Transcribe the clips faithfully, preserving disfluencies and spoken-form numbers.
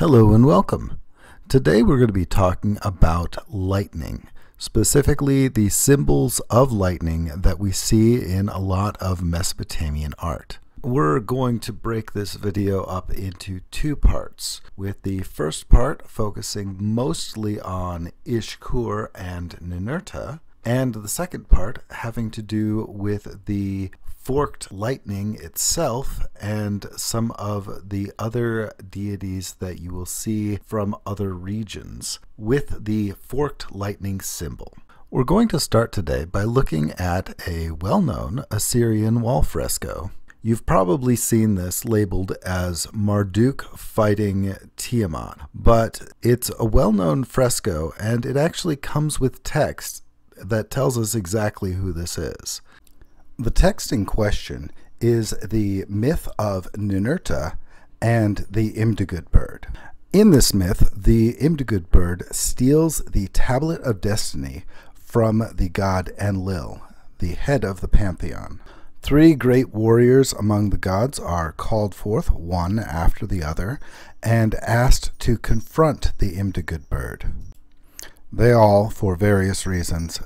Hello and welcome. Today we're going to be talking about lightning, specifically the symbols of lightning that we see in a lot of Mesopotamian art. We're going to break this video up into two parts, with the first part focusing mostly on Ishkur and Ninurta, and the second part having to do with the forked lightning itself and some of the other deities that you will see from other regions with the forked lightning symbol. We're going to start today by looking at a well-known Assyrian wall fresco. You've probably seen this labeled as Marduk fighting Tiamat, but it's a well-known fresco and it actually comes with text that tells us exactly who this is. The text in question is the myth of Ninurta and the Imdugud bird. In this myth, the Imdugud bird steals the Tablet of Destiny from the god Enlil, the head of the pantheon. Three great warriors among the gods are called forth, one after the other, and asked to confront the Imdugud bird. They all, for various reasons,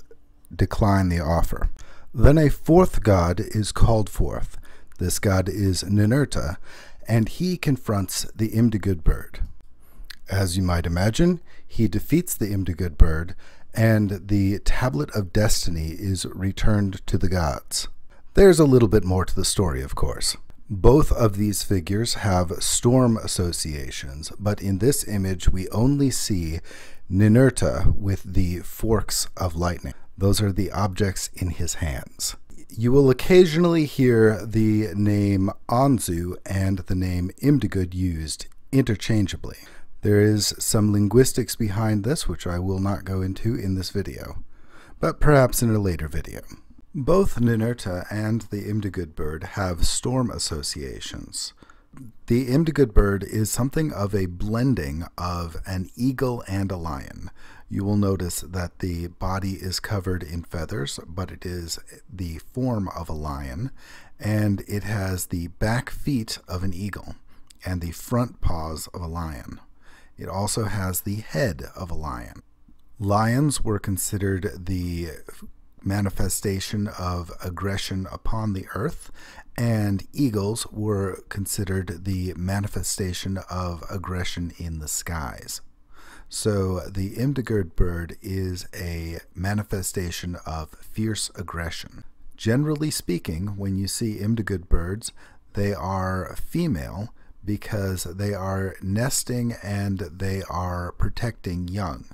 decline the offer. Then a fourth god is called forth. This god is Ninurta, and he confronts the Imdugud bird. As you might imagine, he defeats the Imdugud bird, and the Tablet of Destiny is returned to the gods. There's a little bit more to the story, of course. Both of these figures have storm associations, but in this image we only see Ninurta with the forks of lightning. Those are the objects in his hands. You will occasionally hear the name Anzu and the name Imdugud used interchangeably. There is some linguistics behind this, which I will not go into in this video, but perhaps in a later video. Both Ninurta and the Imdugud bird have storm associations. The Imdugud bird is something of a blending of an eagle and a lion. You will notice that the body is covered in feathers, but it is the form of a lion, and it has the back feet of an eagle and the front paws of a lion. It also has the head of a lion. Lions were considered the manifestation of aggression upon the earth, and eagles were considered the manifestation of aggression in the skies. So the Imdugud bird is a manifestation of fierce aggression. Generally speaking, when you see Imdugud birds, they are female because they are nesting and they are protecting young.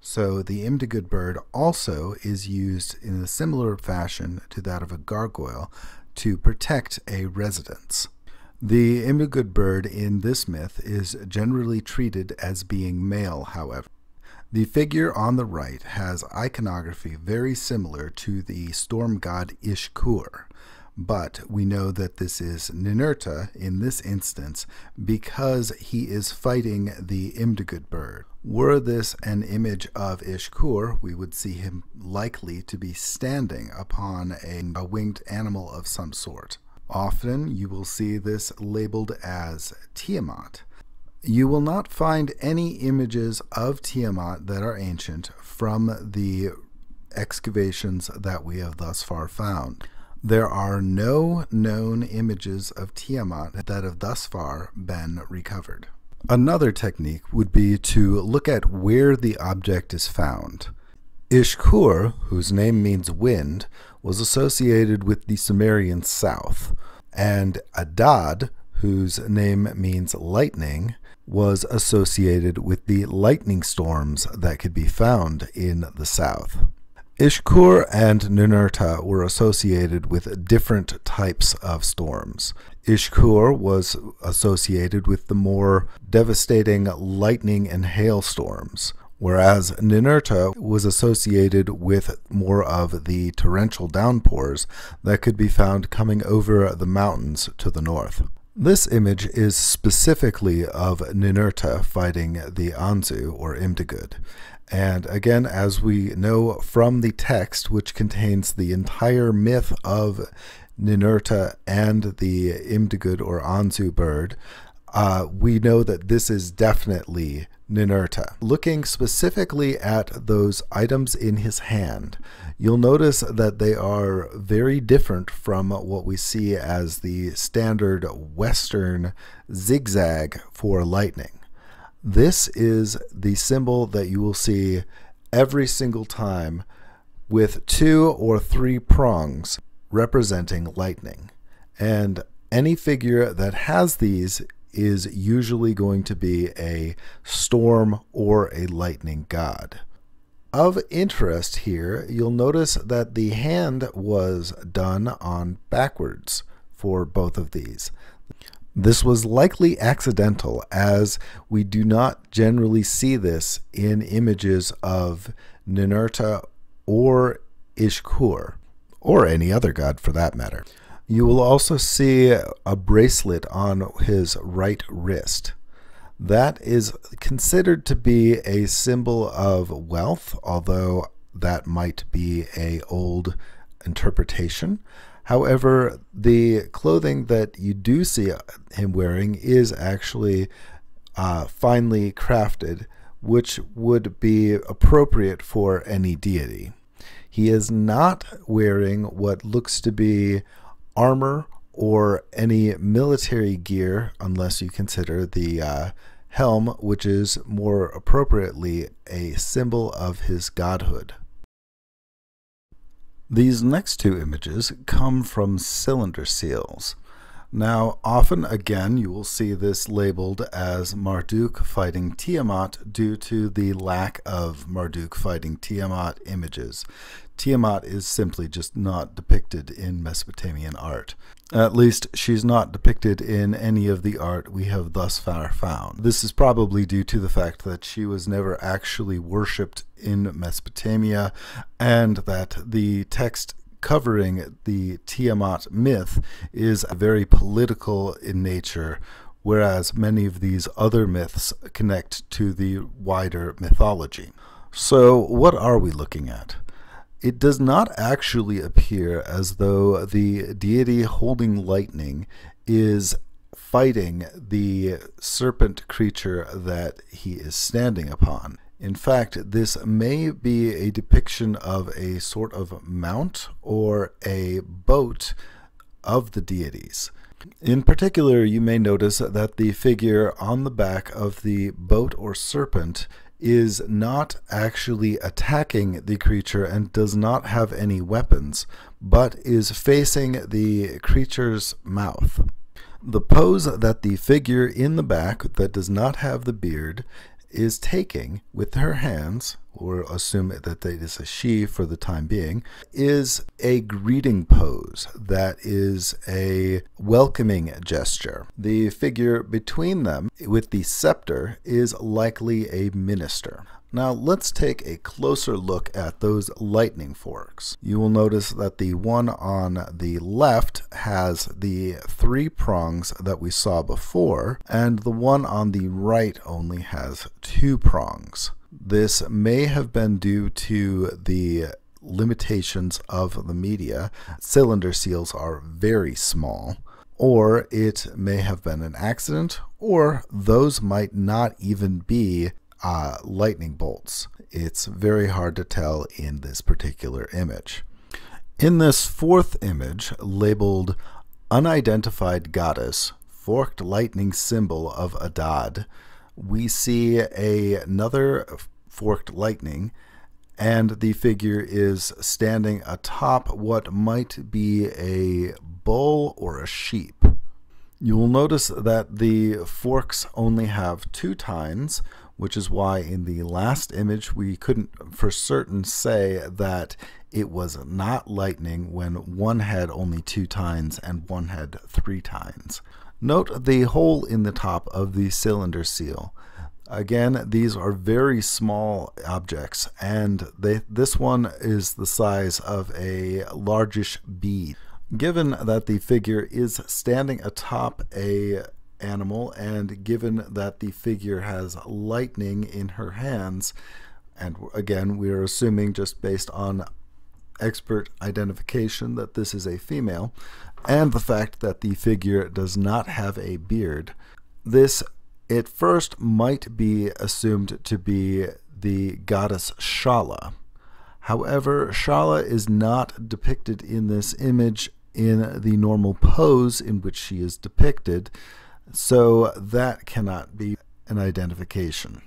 So the Imdugud bird also is used in a similar fashion to that of a gargoyle to protect a residence. The Imdugud bird in this myth is generally treated as being male, however. The figure on the right has iconography very similar to the storm god Ishkur, but we know that this is Ninurta in this instance because he is fighting the Imdugud bird. Were this an image of Ishkur, we would see him likely to be standing upon a, a winged animal of some sort. Often you will see this labeled as Tiamat. You will not find any images of Tiamat that are ancient from the excavations that we have thus far found. There are no known images of Tiamat that have thus far been recovered. Another technique would be to look at where the object is found. Ishkur, whose name means wind, was associated with the Sumerian south, and Adad, whose name means lightning, was associated with the lightning storms that could be found in the south. Ishkur and Ninurta were associated with different types of storms. Ishkur was associated with the more devastating lightning and hail storms, whereas Ninurta was associated with more of the torrential downpours that could be found coming over the mountains to the north. This image is specifically of Ninurta fighting the Anzu, or Imdugud. And again, as we know from the text, which contains the entire myth of Ninurta and the Imdugud, or Anzu bird, uh, we know that this is definitely Ninurta. Looking specifically at those items in his hand, you'll notice that they are very different from what we see as the standard Western zigzag for lightning. This is the symbol that you will see every single time with two or three prongs representing lightning. And any figure that has these is usually going to be a storm or a lightning god. Of interest here, you'll notice that the hand was done on backwards for both of these. This was likely accidental, as we do not generally see this in images of Ninurta or Ishkur, or any other god for that matter. You will also see a bracelet on his right wrist. That is considered to be a symbol of wealth, although that might be an old interpretation. However, the clothing that you do see him wearing is actually uh, finely crafted, which would be appropriate for any deity. He is not wearing what looks to be armor or any military gear, unless you consider the uh, helm, which is more appropriately a symbol of his godhood. These next two images come from cylinder seals. Now, often again, you will see this labeled as Marduk fighting Tiamat due to the lack of Marduk fighting Tiamat images. Tiamat is simply just not depicted in Mesopotamian art. At least, she's not depicted in any of the art we have thus far found. This is probably due to the fact that she was never actually worshipped in Mesopotamia, and that the text covering the Tiamat myth is very political in nature, whereas many of these other myths connect to the wider mythology. So what are we looking at? It does not actually appear as though the deity holding lightning is fighting the serpent creature that he is standing upon. In fact, this may be a depiction of a sort of mount or a boat of the deities. In particular, you may notice that the figure on the back of the boat or serpent is not actually attacking the creature and does not have any weapons, but is facing the creature's mouth. The pose that the figure in the back that does not have the beard is taking with her hands, or assume that it is a she for the time being, is a greeting pose that is a welcoming gesture. The figure between them with the scepter is likely a minister. Now let's take a closer look at those lightning forks. You will notice that the one on the left has the three prongs that we saw before, and the one on the right only has two prongs. This may have been due to the limitations of the media. Cylinder seals are very small. Or it may have been an accident, or those might not even be Uh, lightning bolts. It's very hard to tell in this particular image. In this fourth image, labeled Unidentified Goddess, Forked Lightning Symbol of Adad, we see a, another forked lightning, and the figure is standing atop what might be a bull or a sheep. You will notice that the forks only have two tines, which is why in the last image we couldn't for certain say that it was not lightning when one had only two tines and one had three tines. Note the hole in the top of the cylinder seal. Again, these are very small objects, and they, this one is the size of a largish bead. Given that the figure is standing atop a animal, and given that the figure has lightning in her hands, and again we are assuming just based on expert identification that this is a female, and the fact that the figure does not have a beard, This at first might be assumed to be the goddess Shala. However, Shala is not depicted in this image in the normal pose in which she is depicted, so that cannot be an identification.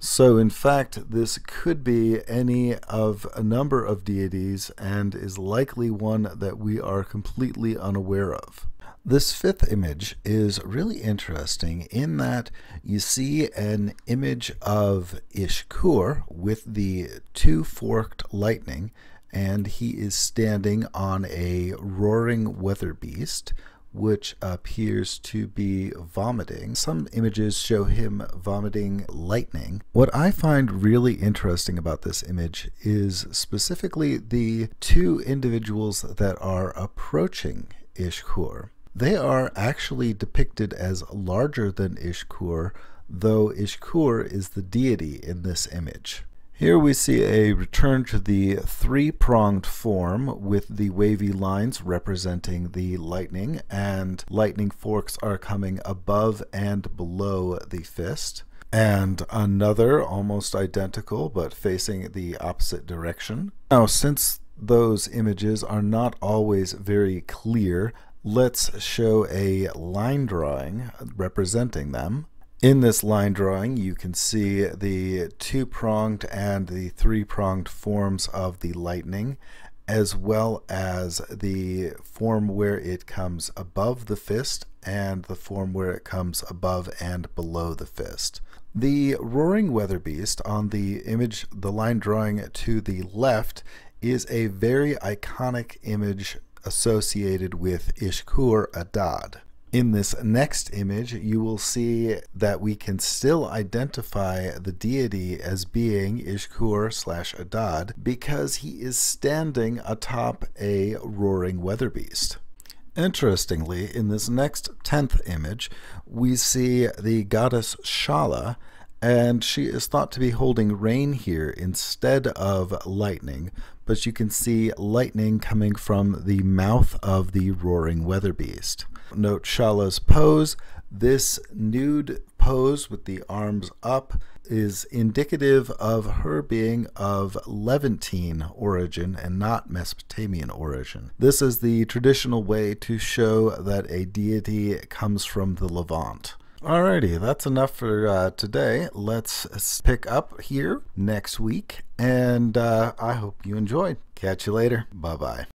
So in fact, this could be any of a number of deities and is likely one that we are completely unaware of. This fifth image is really interesting in that you see an image of Ishkur with the two-forked lightning, and he is standing on a roaring weather beast, which appears to be vomiting. Some images show him vomiting lightning. What I find really interesting about this image is specifically the two individuals that are approaching Ishkur. They are actually depicted as larger than Ishkur, though Ishkur is the deity in this image. Here we see a return to the three-pronged form with the wavy lines representing the lightning, and lightning forks are coming above and below the fist. And another almost identical but facing the opposite direction. Now, since those images are not always very clear, let's show a line drawing representing them. In this line drawing, you can see the two-pronged and the three-pronged forms of the lightning, as well as the form where it comes above the fist and the form where it comes above and below the fist. The roaring weather beast on the image, the line drawing to the left, is a very iconic image associated with Ishkur Adad. In this next image, you will see that we can still identify the deity as being Ishkur slash Adad because he is standing atop a roaring weather beast. Interestingly, in this next tenth image, we see the goddess Shala, and she is thought to be holding rain here instead of lightning, but you can see lightning coming from the mouth of the roaring weather beast. Note Shala's pose. This nude pose with the arms up is indicative of her being of Levantine origin and not Mesopotamian origin. This is the traditional way to show that a deity comes from the Levant. Alrighty, that's enough for uh, today. Let's pick up here next week, and uh, I hope you enjoyed. Catch you later. Bye-bye.